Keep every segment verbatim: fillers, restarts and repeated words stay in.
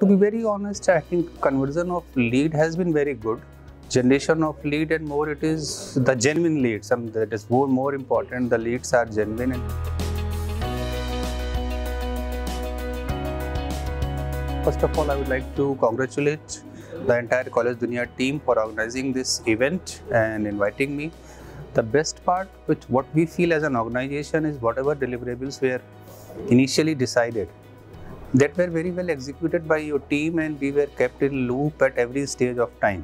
To be very honest, I think conversion of lead has been very good. Generation of lead and more it is the genuine lead. Some that is more, more important, the leads are genuine. And first of all, I would like to congratulate the entire Collegedunia team for organizing this event and inviting me. The best part, which what we feel as an organization, is whatever deliverables were initially decided, that were very well executed by your team, and we were kept in loop at every stage of time.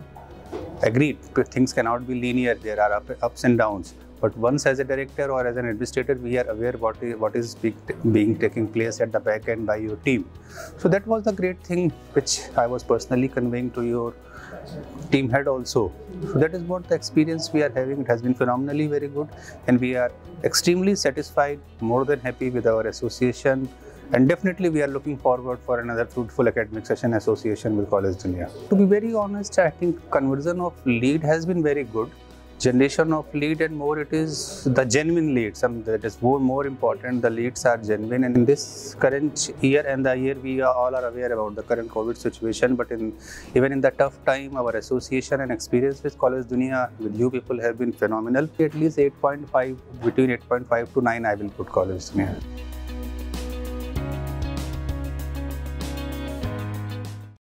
Agreed, things cannot be linear, there are ups and downs. But once as a director or as an administrator, we are aware what is, what is being, being taking place at the back end by your team. So that was the great thing which I was personally conveying to your team head also. So that is what the experience we are having. It has been phenomenally very good, and we are extremely satisfied, more than happy with our association. And definitely we are looking forward for another fruitful academic session association with Collegedunia. To be very honest, I think conversion of lead has been very good. Generation of lead and more it is the genuine lead. Some that is more, more important, the leads are genuine. And in this current year and the year, we are all are aware about the current COVID situation. But in even in the tough time, our association and experience with Collegedunia, with you people, have been phenomenal. At least eight point five, between eight point five to nine, I will put Collegedunia.